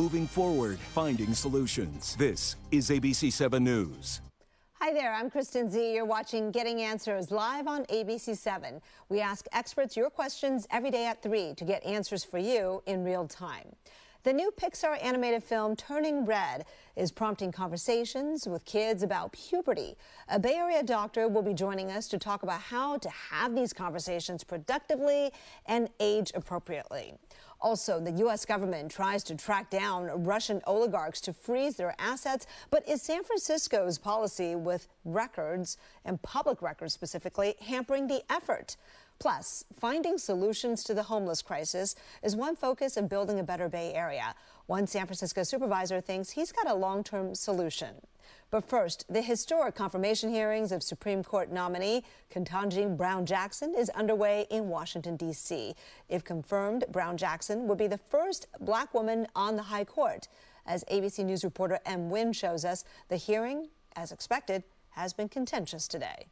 moving forward, finding solutions. This is ABC7 News. Hi there, I'm Kristen Z. You're watching Getting Answers live on ABC7. We ask experts your questions every day at 3 to get answers for you in real time. The new Pixar animated film Turning Red is prompting conversations with kids about puberty. A Bay Area doctor will be joining us to talk about how to have these conversations productively and age appropriately. Also, the U.S. government tries to track down Russian oligarchs to freeze their assets, but is San Francisco's policy with records, and public records specifically, hampering the effort? Plus, finding solutions to the homeless crisis is one focus of building a better Bay Area. One San Francisco supervisor thinks he's got a long-term solution. But first, the historic confirmation hearings of Supreme Court nominee Ketanji Brown Jackson is underway in Washington, D.C. If confirmed, Brown Jackson would be the first black woman on the High Court. As ABC News reporter M. Nguyen shows us, the hearing, as expected, has been contentious today.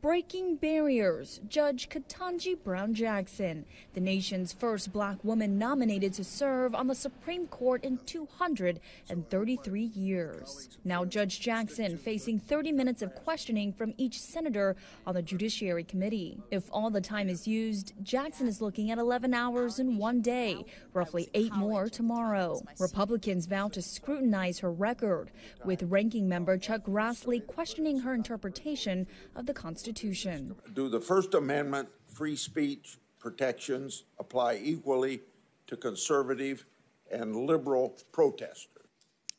Breaking barriers, Judge Ketanji Brown Jackson, the nation's first black woman nominated to serve on the Supreme Court in 233 years. Now Judge Jackson facing 30 minutes of questioning from each senator on the Judiciary Committee. If all the time is used, Jackson is looking at 11 hours in one day, roughly 8 more tomorrow. Republicans vow to scrutinize her record, with ranking member Chuck Grassley questioning her interpretation of the Constitution. Do the First Amendment free speech protections apply equally to conservative and liberal protesters?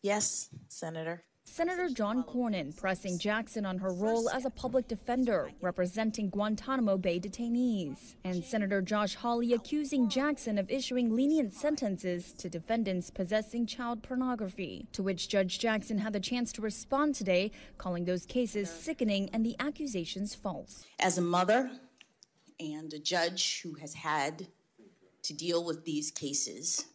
Yes, Senator. Senator John Cornyn pressing Jackson on her role as a public defender representing Guantanamo Bay detainees, and Senator Josh Hawley accusing Jackson of issuing lenient sentences to defendants possessing child pornography, to which Judge Jackson had the chance to respond today, calling those cases sickening and the accusations false. As a mother and a judge who has had to deal with these cases,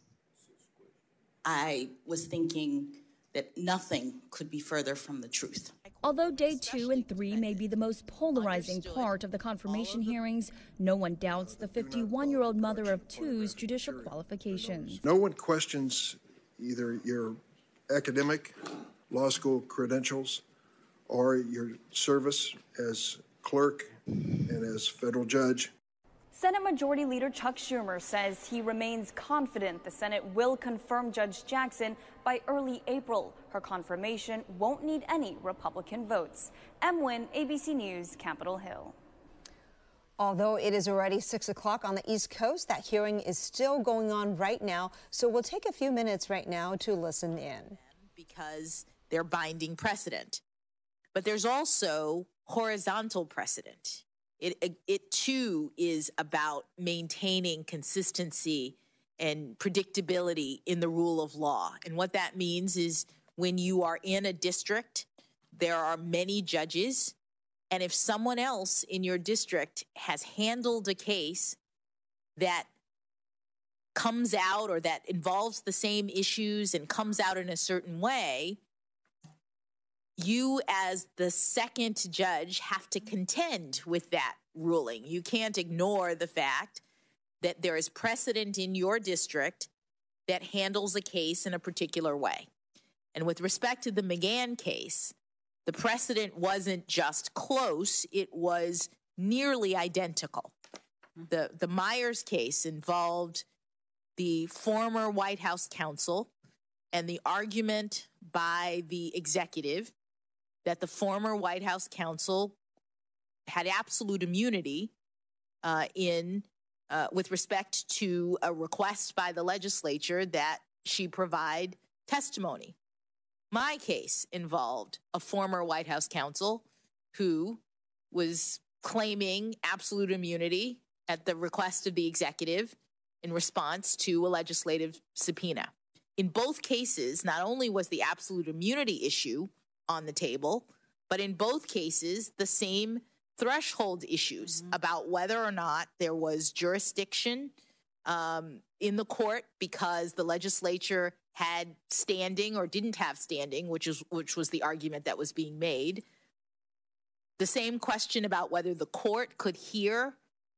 I was thinking that nothing could be further from the truth. Although day 2 and 3 may be the most polarizing part of the confirmation hearings, no one doubts the 51-year-old mother of 2's judicial qualifications. No one questions either your academic law school credentials or your service as clerk and as federal judge. Senate Majority Leader Chuck Schumer says he remains confident the Senate will confirm Judge Jackson by early April. Her confirmation won't need any Republican votes. M. Nguyen, ABC News, Capitol Hill. Although it is already 6 o'clock on the East Coast, that hearing is still going on right now, so we'll take a few minutes right now to listen in. Because they're binding precedent. But there's also horizontal precedent. It too is about maintaining consistency and predictability in the rule of law. And what that means is when you are in a district, there are many judges. And if someone else in your district has handled a case that comes out or that involves the same issues and comes out in a certain way, you, as the second judge, have to contend with that ruling. You can't ignore the fact that there is precedent in your district that handles a case in a particular way. And with respect to the McGahn case, the precedent wasn't just close, it was nearly identical. The Myers case involved the former White House counsel and the argument by the executive that the former White House counsel had absolute immunity with respect to a request by the legislature that she provide testimony. My case involved a former White House counsel who was claiming absolute immunity at the request of the executive in response to a legislative subpoena. In both cases, not only was the absolute immunity issue on the table, but in both cases, the same threshold issues about whether or not there was jurisdiction in the court because the legislature had standing or didn't have standing, which was the argument that was being made. The same question about whether the court could hear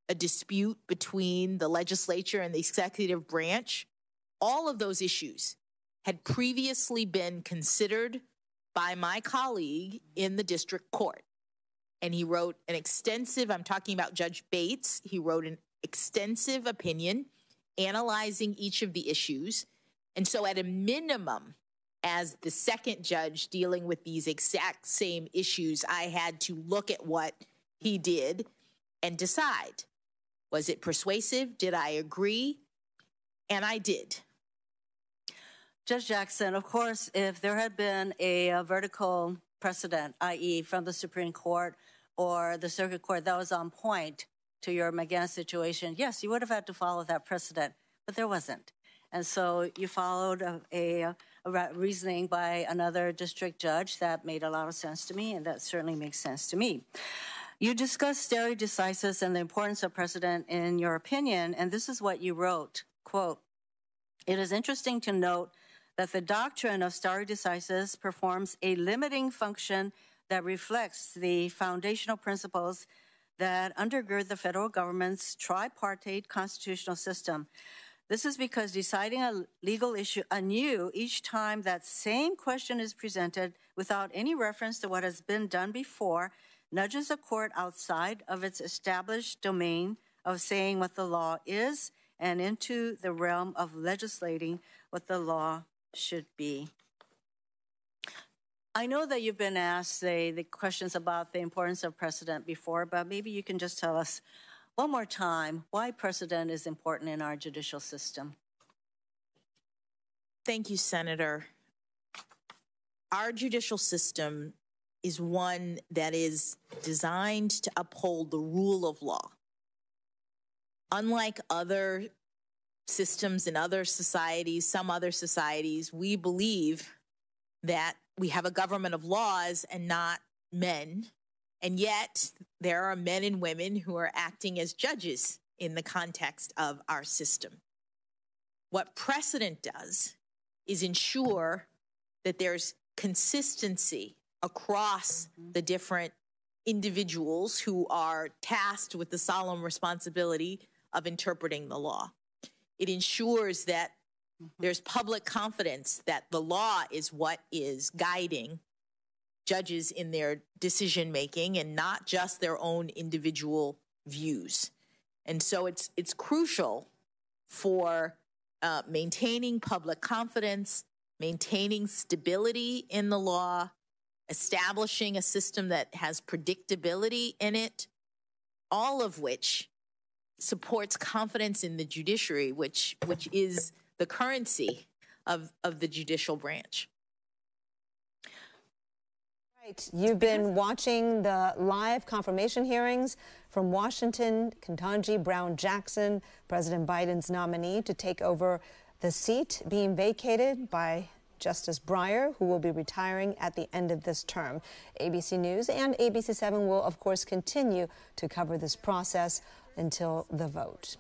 a dispute between the legislature and the executive branch. All of those issues had previously been considered by my colleague in the district court. And he wrote an extensive, I'm talking about Judge Bates, he wrote an extensive opinion analyzing each of the issues. And so at a minimum, as the second judge dealing with these exact same issues, I had to look at what he did and decide. Was it persuasive? Did I agree? And I did. Judge Jackson, of course, if there had been a vertical precedent, i.e. from the Supreme Court or the Circuit Court, that was on point to your McGahn situation, yes, you would have had to follow that precedent, but there wasn't. And so you followed a reasoning by another district judge that made a lot of sense to me, and that certainly makes sense to me. You discussed stare decisis and the importance of precedent in your opinion, and this is what you wrote, quote, "It is interesting to note that the doctrine of stare decisis performs a limiting function that reflects the foundational principles that undergird the federal government's tripartite constitutional system. This is because deciding a legal issue anew each time that same question is presented without any reference to what has been done before nudges a court outside of its established domain of saying what the law is and into the realm of legislating what the law should be." I know that you've been asked the questions about the importance of precedent before, but maybe you can just tell us one more time why precedent is important in our judicial system. Thank you, Senator. Our judicial system is one that is designed to uphold the rule of law. Unlike other systems in other societies, some other societies, we believe that we have a government of laws and not men. And yet, there are men and women who are acting as judges in the context of our system. What precedent does is ensure that there's consistency across the different individuals who are tasked with the solemn responsibility of interpreting the law. It ensures that there's public confidence that the law is what is guiding judges in their decision-making and not just their own individual views. And so it's crucial for maintaining public confidence, maintaining stability in the law, establishing a system that has predictability in it, all of which supports confidence in the judiciary, which is the currency of the judicial branch. You've been watching the live confirmation hearings from Washington. Ketanji Brown Jackson, President Biden's nominee to take over the seat being vacated by Justice Breyer, who will be retiring at the end of this term. ABC News and ABC7 will, of course, continue to cover this process until the vote.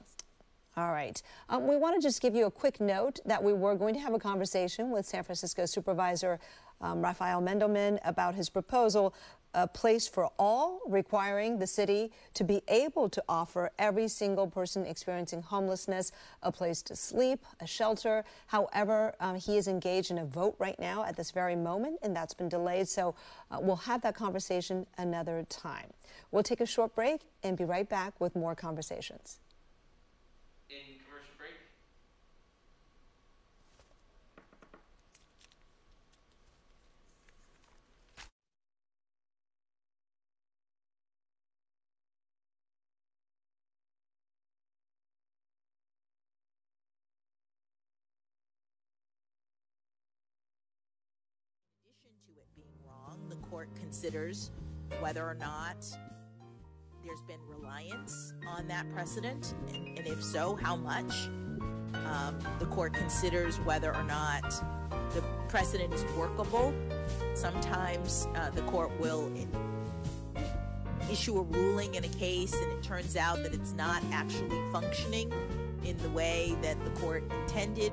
All right. We want to just give you a quick note that we were going to have a conversation with San Francisco Supervisor Rafael Mandelman about his proposal, a place for all, requiring the city to be able to offer every single person experiencing homelessness a place to sleep, a shelter. However, he is engaged in a vote right now at this very moment, and that's been delayed. So we'll have that conversation another time. We'll take a short break and be right back with more conversations. Considers whether or not there's been reliance on that precedent, and if so, how much. The court considers whether or not the precedent is workable. Sometimes the court will issue a ruling in a case, and it turns out that it's not actually functioning in the way that the court intended.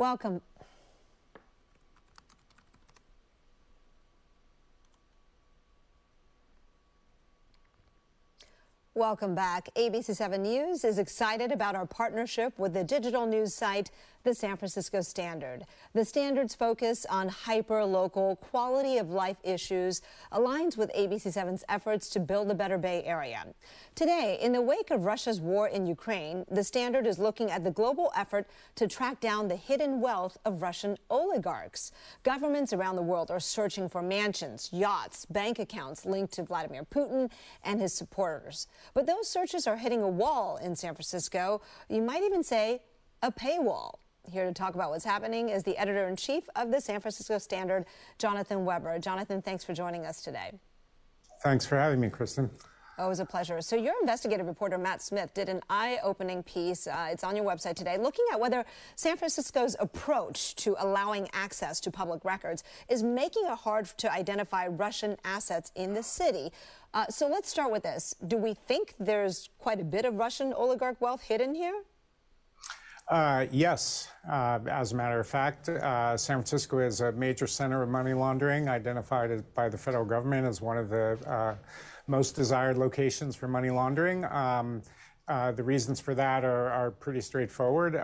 Welcome. Welcome back. ABC7 News is excited about our partnership with the digital news site, The San Francisco Standard. The Standard's focus on hyper-local quality of life issues aligns with ABC7's efforts to build a better Bay Area. Today, in the wake of Russia's war in Ukraine, the Standard is looking at the global effort to track down the hidden wealth of Russian oligarchs. Governments around the world are searching for mansions, yachts, bank accounts linked to Vladimir Putin and his supporters. But those searches are hitting a wall in San Francisco. You might even say a paywall. Here to talk about what's happening is the editor-in-chief of the San Francisco Standard, Jonathan Weber. Jonathan, thanks for joining us today. Thanks for having me, Kristen. Oh, it was a pleasure. So your investigative reporter, Matt Smith, did an eye-opening piece. It's on your website today, looking at whether San Francisco's approach to allowing access to public records is making it hard to identify Russian assets in the city. So let's start with this. Do we think there's quite a bit of Russian oligarch wealth hidden here? Yes. As a matter of fact, San Francisco is a major center of money laundering, identified by the federal government as one of the most desired locations for money laundering. The reasons for that are pretty straightforward.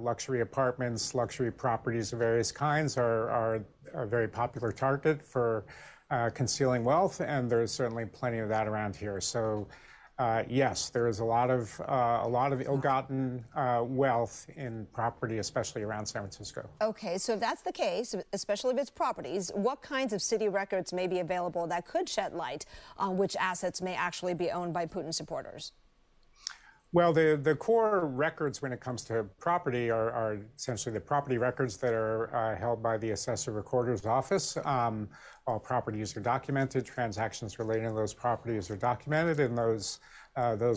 Luxury apartments, luxury properties of various kinds are a very popular target for concealing wealth, and there's certainly plenty of that around here. So. Yes, there is a lot of ill-gotten wealth in property, especially around San Francisco. Okay, so if that's the case, especially if it's properties, what kinds of city records may be available that could shed light on which assets may actually be owned by Putin supporters? Well, the core records when it comes to property are essentially the property records that are held by the assessor recorder's office. All properties are documented, transactions relating to those properties are documented, and those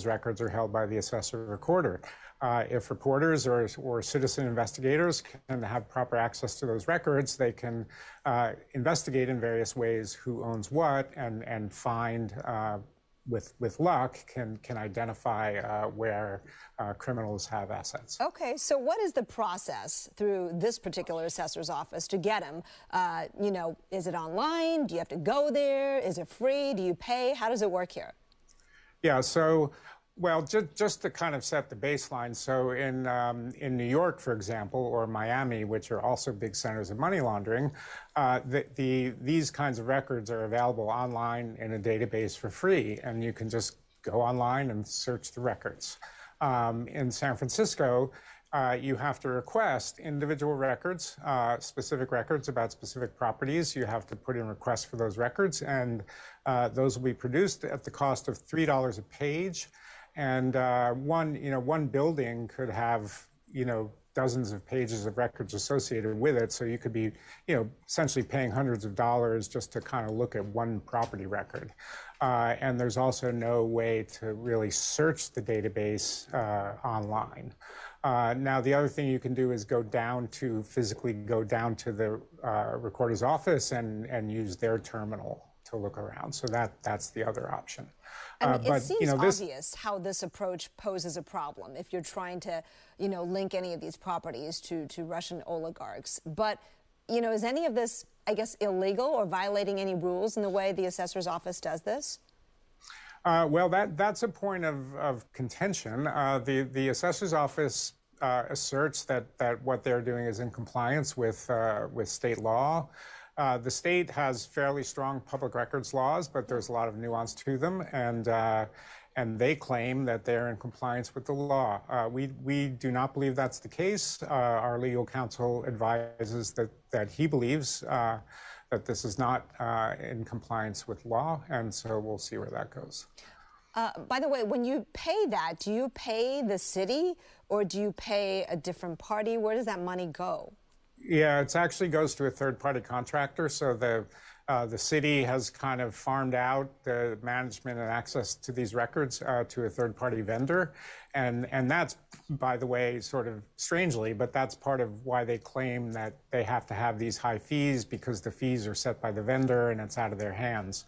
records are held by the assessor recorder. If reporters or citizen investigators can have proper access to those records, they can investigate in various ways who owns what and find with luck, can identify where criminals have assets. Okay, so what is the process through this particular assessor's office to get them? You know, is it online? Do you have to go there? Is it free? Do you pay? How does it work here? Yeah, so, well, just to kind of set the baseline, so in New York, for example, or Miami, which are also big centers of money laundering, these kinds of records are available online in a database for free, and you can just go online and search the records. In San Francisco, you have to request individual records, specific records about specific properties. You have to put in requests for those records, and those will be produced at the cost of $3 a page. And one building could have, dozens of pages of records associated with it. So you could be, essentially paying hundreds of dollars just to kind of look at one property record. And there's also no way to really search the database online. Now, the other thing you can do is physically go down to the recorder's office and use their terminal to look around. So that's the other option. I mean, it seems obvious how this approach poses a problem if you're trying to, link any of these properties to Russian oligarchs. But, is any of this, I guess, illegal or violating any rules in the way the assessor's office does this? Well, that's a point of contention. The assessor's office asserts that what they're doing is in compliance with state law. The state has fairly strong public records laws, but there's a lot of nuance to them, and they claim that they're in compliance with the law. We do not believe that's the case. Our legal counsel advises that he believes that this is not in compliance with law, and so we'll see where that goes. By the way, when you pay that, do you pay the city or do you pay a different party? Where does that money go? Yeah, it actually goes to a third-party contractor. So the city has kind of farmed out the management and access to these records to a third-party vendor, and that's, by the way, sort of strangely, but that's part of why they claim that they have to have these high fees, because the fees are set by the vendor and it's out of their hands.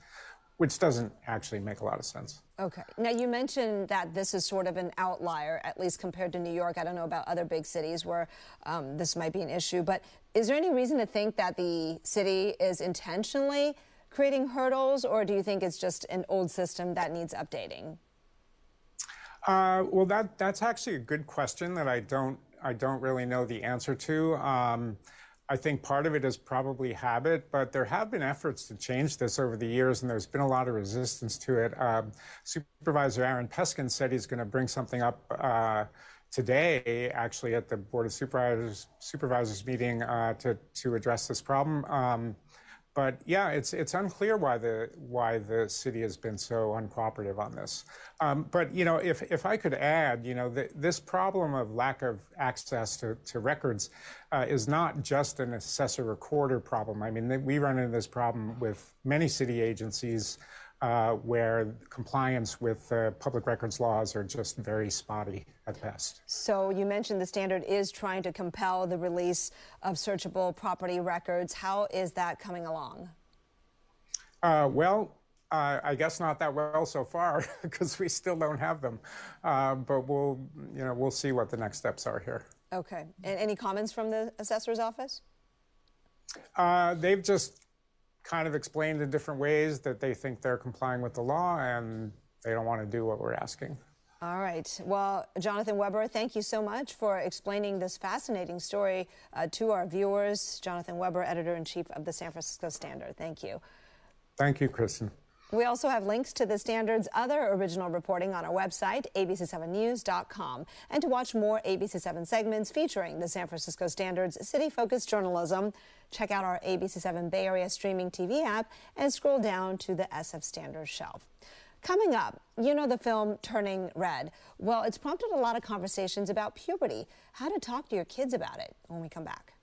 which doesn't actually make a lot of sense. Okay. Now, you mentioned that this is sort of an outlier, at least compared to New York. I don't know about other big cities where this might be an issue, but is there any reason to think that the city is intentionally creating hurdles, or do you think it's just an old system that needs updating? Well, that's actually a good question that I don't really know the answer to. I think part of it is probably habit, but there have been efforts to change this over the years, and there's been a lot of resistance to it. Supervisor Aaron Peskin said he's going to bring something up today, actually, at the Board of Supervisors meeting to address this problem. But yeah, it's unclear why the city has been so uncooperative on this. But you know, if I could add, you know, this problem of lack of access to records is not just an assessor-recorder problem. I mean, we run into this problem with many city agencies where compliance with public records laws are just very spotty at best. So you mentioned the standard is trying to compel the release of searchable property records. How is that coming along? Well, I guess not that well so far, because we still don't have them. But we'll see what the next steps are here. Okay. And any comments from the assessor's office? They've just kind of explained in different ways that they think they're complying with the law and they don't want to do what we're asking. All right. Well, Jonathan Weber, thank you so much for explaining this fascinating story to our viewers. Jonathan Weber, editor-in-chief of the San Francisco Standard. Thank you. Thank you, Kristen. We also have links to the Standard's other original reporting on our website, abc7news.com. And to watch more ABC7 segments featuring the San Francisco Standard's city-focused journalism, check out our ABC7 Bay Area streaming TV app and scroll down to the SF Standard shelf. Coming up, you know the film Turning Red. Well, it's prompted a lot of conversations about puberty, how to talk to your kids about it when we come back.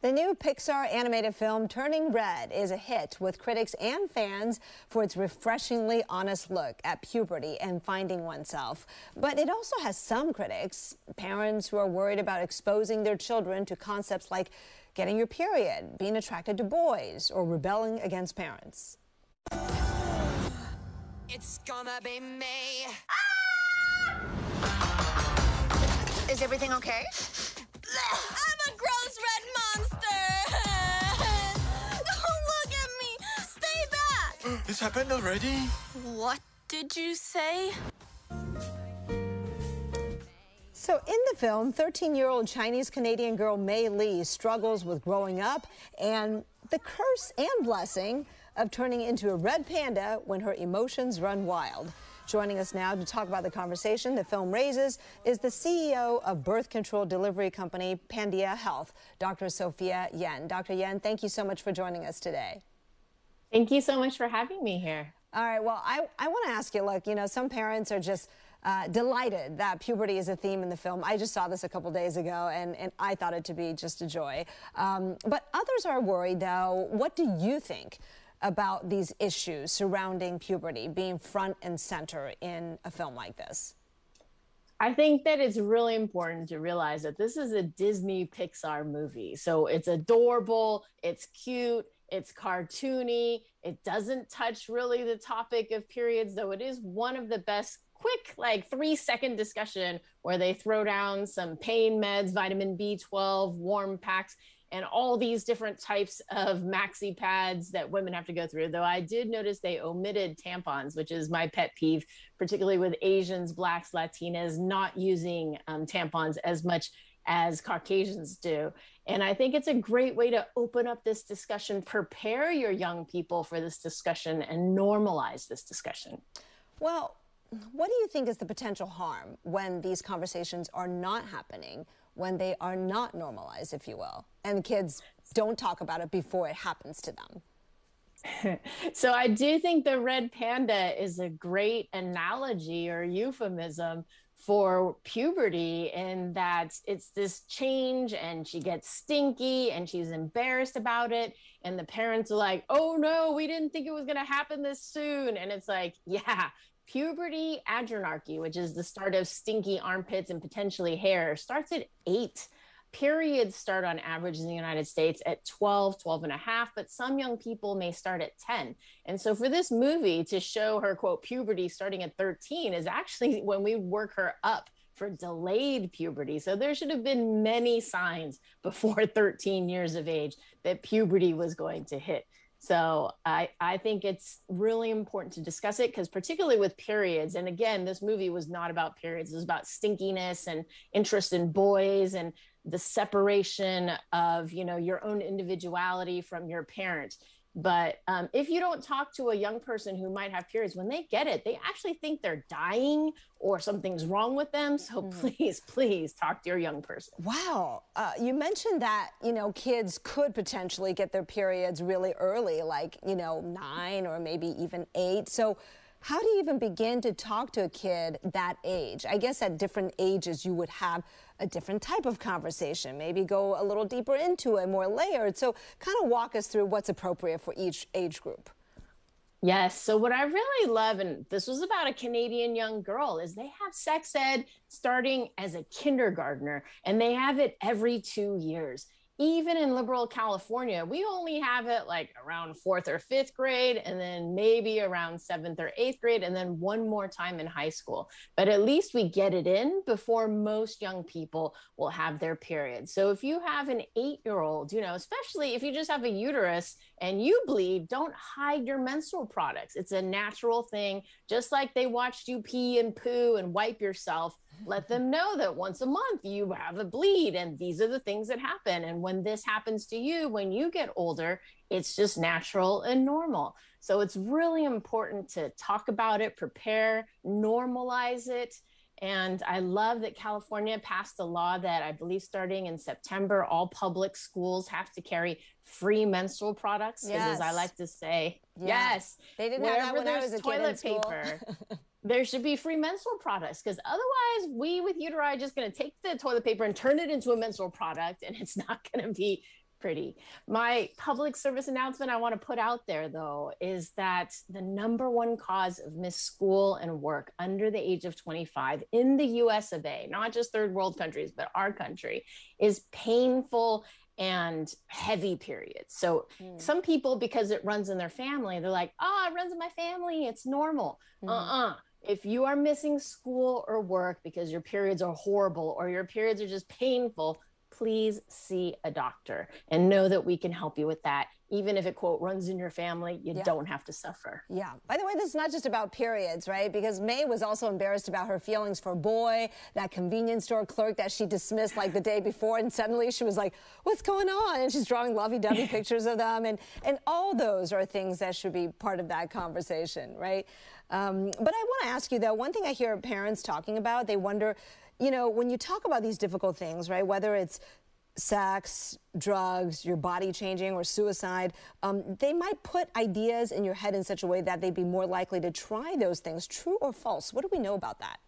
The new Pixar animated film, Turning Red, is a hit with critics and fans for its refreshingly honest look at puberty and finding oneself. But it also has some critics, parents who are worried about exposing their children to concepts like getting your period, being attracted to boys, or rebelling against parents. It's gonna be me. Ah! Is everything okay? I'm a gross red monster! Don't look at me! Stay back! This happened already? What did you say? So in the film, 13-year-old Chinese-Canadian girl Mei Li struggles with growing up and the curse and blessing of turning into a red panda when her emotions run wild. Joining us now to talk about the conversation the film raises is the CEO of birth control delivery company Pandia Health, Dr. Sophia Yen. Dr. Yen, thank you so much for joining us today. Thank you so much for having me here. All right, well, I want to ask you, look, you know, some parents are just delighted that puberty is a theme in the film. I just saw this a couple days ago, and I thought it to be just a joy. But others are worried, though. What do you think about these issues surrounding puberty being front and center in a film like this? I think that it's really important to realize that this is a Disney Pixar movie. So it's adorable, it's cute, it's cartoony. It doesn't touch really the topic of periods, though it is one of the best quick, like 3-second discussion where they throw down some pain meds, vitamin B12, warm packs, and all these different types of maxi pads that women have to go through. Though I did notice they omitted tampons, which is my pet peeve, particularly with Asians, Blacks, Latinas, not using tampons as much as Caucasians do. And I think it's a great way to open up this discussion, prepare your young people for this discussion, and normalize this discussion. Well, what do you think is the potential harm when these conversations are not happening, when they are not normalized, if you will, and kids don't talk about it before it happens to them? So I do think the red panda is a great analogy or euphemism for puberty, in that it's this change and she gets stinky and she's embarrassed about it. And the parents are like, oh no, we didn't think it was gonna happen this soon. And it's like, yeah, puberty adrenarche, which is the start of stinky armpits and potentially hair, starts at 8. Periods start on average in the United States at 12, 12 and a half, but some young people may start at 10. And so for this movie to show her, quote, puberty starting at 13 is actually when we work her up for delayed puberty. So there should have been many signs before 13 years of age that puberty was going to hit. So I think it's really important to discuss it, because particularly with periods, and again, this movie was not about periods, it was about stinkiness and interest in boys and the separation of, you know, your own individuality from your parents. But if you don't talk to a young person who might have periods, when they get it, they actually think they're dying or something's wrong with them. So please, please talk to your young person. Wow. You mentioned that, you know, kids could potentially get their periods really early, like, you know, 9 or maybe even 8. So how do you even begin to talk to a kid that age? I guess at different ages, you would have a different type of conversation, maybe go a little deeper into it, more layered. So kind of walk us through what's appropriate for each age group. Yes. So what I really love, and this was about a Canadian young girl, is they have sex ed starting as a kindergartner, and they have it every 2 years. Even in liberal California, we only have it like around 4th or 5th grade, and then maybe around 7th or 8th grade, and then one more time in high school. But at least we get it in before most young people will have their period. So if you have an 8-year-old, you know, especially if you just have a uterus and you bleed, don't hide your menstrual products. It's a natural thing. Just like they watched you pee and poo and wipe yourself, let them know that once a month you have a bleed, and these are the things that happen. And when this happens to you, when you get older, it's just natural and normal. So it's really important to talk about it, prepare, normalize it. And I love that California passed a law that I believe starting in September, all public schools have to carry free menstrual products. Yes. As I like to say, yeah. Yes. They didn't have that when I was a kid in school. Wherever there's toilet paper, there should be free menstrual products, because otherwise we with uteri are just going to take the toilet paper and turn it into a menstrual product, and it's not going to be pretty. My public service announcement I want to put out there, though, is that the #1 cause of missed school and work under the age of 25 in the US of A, not just third world countries, but our country, is painful and heavy periods. So some people, because it runs in their family, they're like, oh, it runs in my family, it's normal. If you are missing school or work because your periods are horrible or your periods are just painful, please see a doctor and know that we can help you with that. Even if it, quote, runs in your family, you don't have to suffer. Yeah. By the way, this is not just about periods, right? Because May was also embarrassed about her feelings for Boy, that convenience store clerk that she dismissed like the day before. And suddenly she was like, what's going on? And she's drawing lovey-dovey pictures of them. And all those are things that should be part of that conversation, right? But I want to ask you, though, one thing I hear parents talking about, they wonder, you know, when you talk about these difficult things, right, whether it's sex, drugs, your body changing, or suicide, they might put ideas in your head in such a way that they'd be more likely to try those things. True or false? What do we know about that?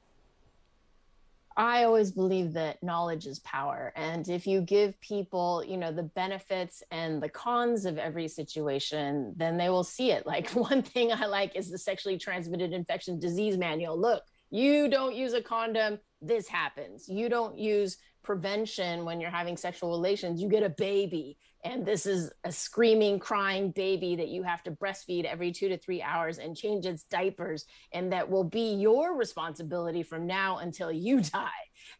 I always believe that knowledge is power. And if you give people, you know, the benefits and the cons of every situation, then they will see it. Like, one thing I like is the sexually transmitted infection disease manual. Look, you don't use a condom, this happens. You don't use prevention when you're having sexual relations, you get a baby. And this is a screaming, crying baby that you have to breastfeed every 2 to 3 hours and change its diapers. And that will be your responsibility from now until you die.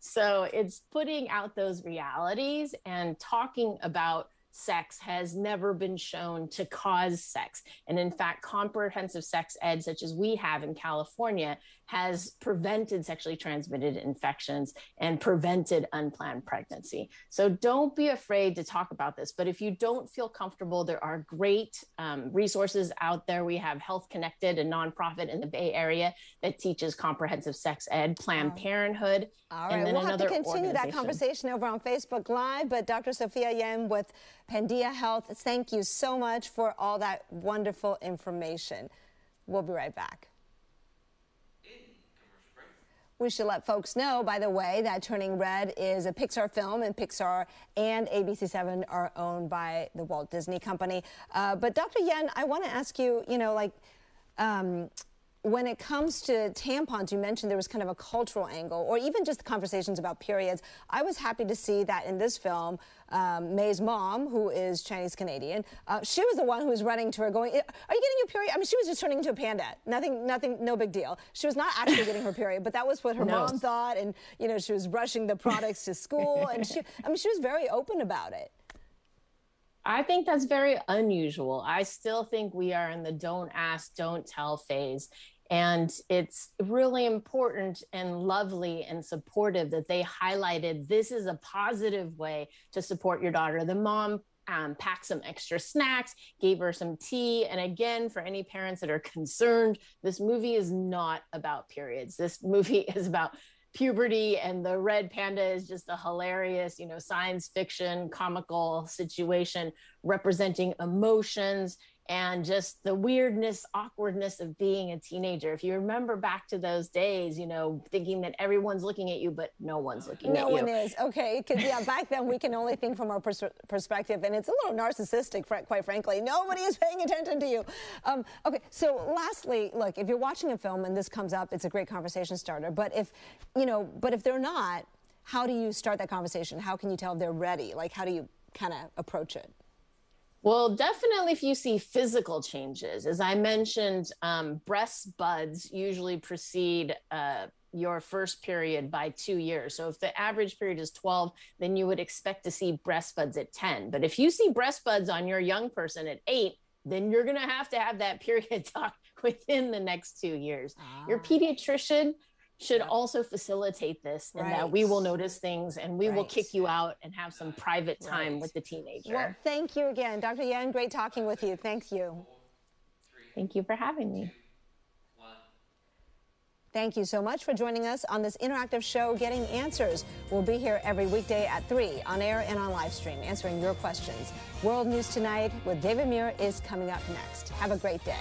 So it's putting out those realities, and talking about sex has never been shown to cause sex. And in fact, comprehensive sex ed, such as we have in California, has prevented sexually transmitted infections and prevented unplanned pregnancy. So don't be afraid to talk about this. But if you don't feel comfortable, there are great resources out there. We have Health Connected, a nonprofit in the Bay Area that teaches comprehensive sex ed, Planned Parenthood. All right, and then we'll have to continue that conversation over on Facebook Live. But Dr. Sophia Yen with Pandia Health, thank you so much for all that wonderful information. We'll be right back. We should let folks know, by the way, that Turning Red is a Pixar film, and Pixar and ABC7 are owned by the Walt Disney Company. But Dr. Yen, I want to ask you, you know, like, when it comes to tampons, you mentioned there was kind of a cultural angle, or even just the conversations about periods. I was happy to see that in this film, May's mom, who is Chinese-Canadian, she was the one who was running to her going, are you getting your period? I mean, she was just turning into a panda. Nothing, no big deal. She was not actually getting her period, but that was what her mom thought. And, you know, she was rushing the products to school. And she was very open about it. I think that's very unusual. I still think we are in the don't ask, don't tell phase. And it's really important and lovely and supportive that they highlighted this is a positive way to support your daughter. The mom packed some extra snacks, gave her some tea. And again, for any parents that are concerned, this movie is not about periods. This movie is about puberty, and the red panda is just a hilarious, you know, science fiction, comical situation representing emotions and just the weirdness, awkwardness of being a teenager. If you remember back to those days, you know, thinking that everyone's looking at you, but no one's looking at you. No one is. Okay. Because, yeah, back then we can only think from our perspective, and it's a little narcissistic, quite frankly. Nobody is paying attention to you. Okay. So lastly, look, if you're watching a film and this comes up, it's a great conversation starter. But if, you know, but if they're not, how do you start that conversation? How can you tell if they're ready? Like, how do you kind of approach it? Well, definitely if you see physical changes. As I mentioned, breast buds usually precede your first period by 2 years. So if the average period is 12, then you would expect to see breast buds at 10. But if you see breast buds on your young person at 8, then you're going to have that period talk within the next 2 years. Ah. Your pediatrician should also facilitate this, and that we will notice things and we will kick you out and have some private time with the teenager. Well, thank you again, Dr. Yen. Great talking with you. Thank you. Thank you for having me. Thank you so much for joining us on this interactive show, Getting Answers. We'll be here every weekday at 3, on air and on live stream, answering your questions. World News Tonight with David Muir is coming up next. Have a great day.